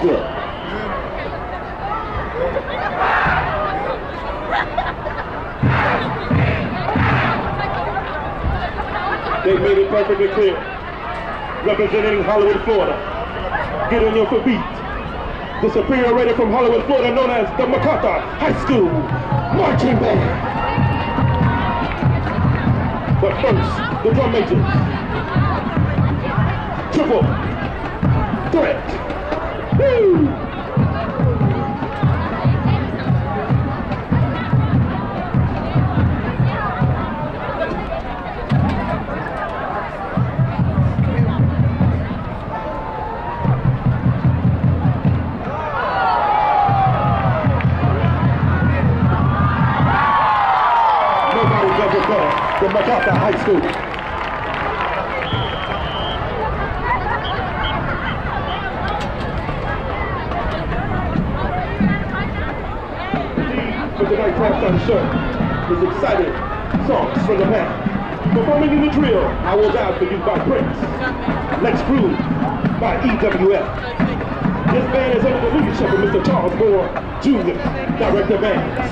good. They made it perfectly clear. Representing Hollywood, Florida. Get on your foot beat. The superior rated from Hollywood, Florida, known as the MacArthur High School Marching Band. But first, the drum majors. Triple. Threat. Woo! Nobody does it better than MacArthur High School. Tonight's halftime show is exciting songs from the past. Performing in the drill, I Will Die For You by Prince. Let's Groove by EWF. This band is under the leadership of Mr. Charles Moore, Jr., Director of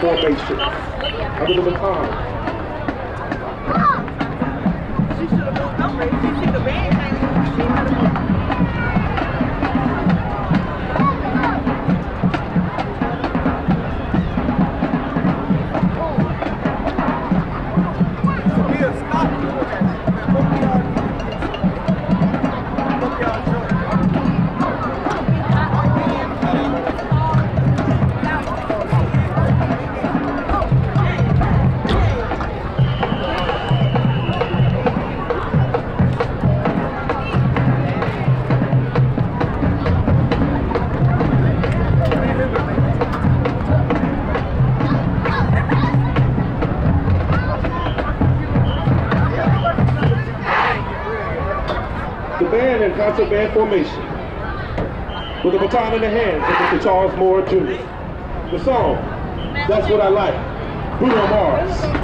formation. Under the baton. She should have moved over. She should have ran. Sophia, stop doing that. the band in concert band formation with a baton in the hands of Mr. Charles Moore Jr. The song, That's What I Like, Bruno Mars.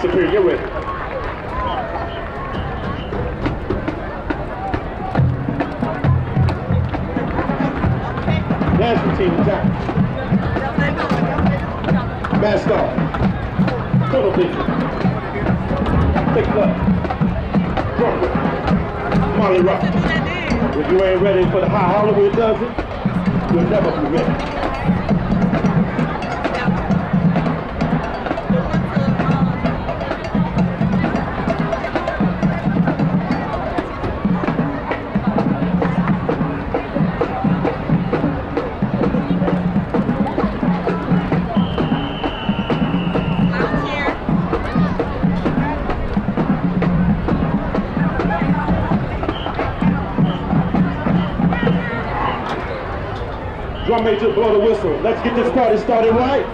Superior, get with it. National team attack. Mask off. Total vision. Thick love. Drunk. Molly Rock. If you ain't ready for the high Hollywood does it, you'll never be ready. Drum major, blow the whistle. Let's get this party started right.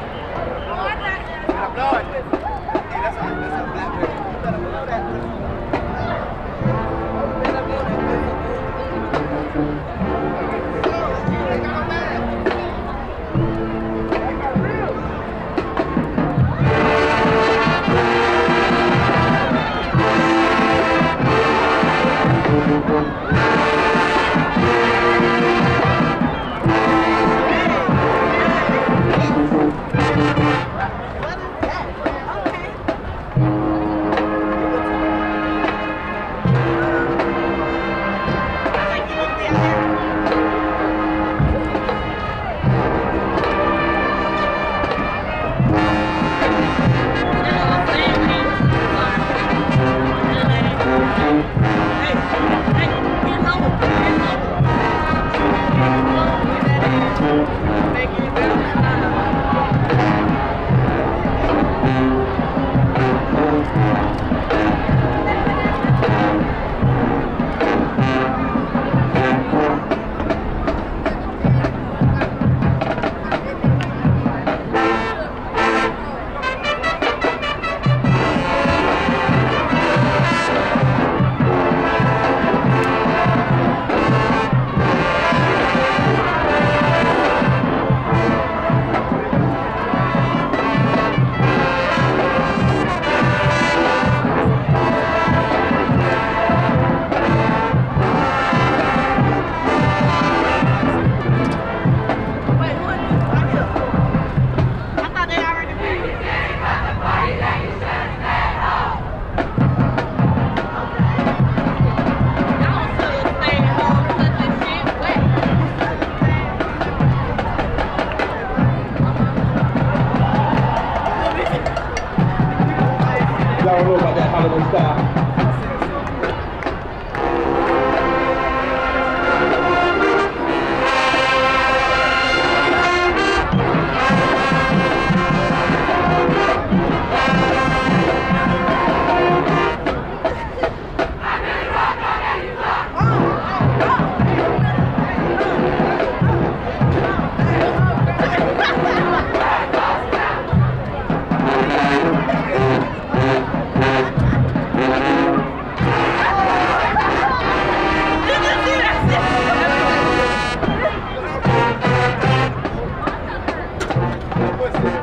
freestyle.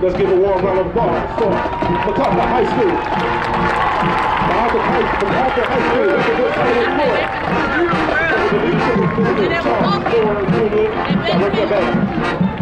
Let's give a warm round of applause for MacArthur High School. MacArthur High School is a good player for the leadership of Charles Moore, Jr., Director of